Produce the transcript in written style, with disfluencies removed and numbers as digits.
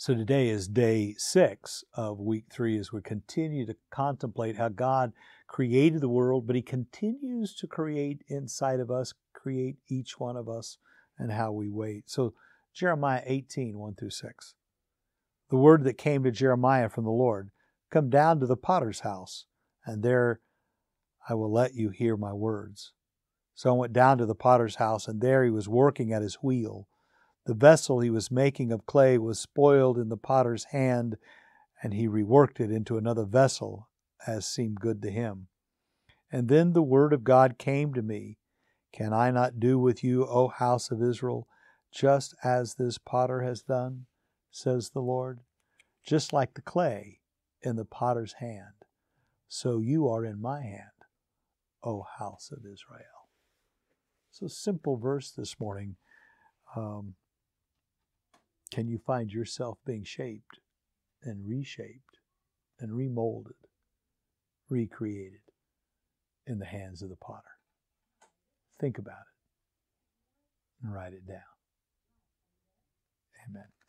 So today is day 6 of week 3 as we continue to contemplate how God created the world, but He continues to create inside of us, create each one of us, and how we wait. So Jeremiah 18, 1 through 6. The word that came to Jeremiah from the Lord, come down to the potter's house, and there I will let you hear my words. So I went down to the potter's house, and there he was working at his wheel. The vessel he was making of clay was spoiled in the potter's hand, and he reworked it into another vessel as seemed good to him. And then the word of God came to me, can I not do with you, O house of Israel, just as this potter has done, says the Lord? Just like the clay in the potter's hand, so you are in my hand, O house of Israel. So simple verse this morning. Can you find yourself being shaped and reshaped and remolded, recreated in the hands of the potter? Think about it and write it down. Amen.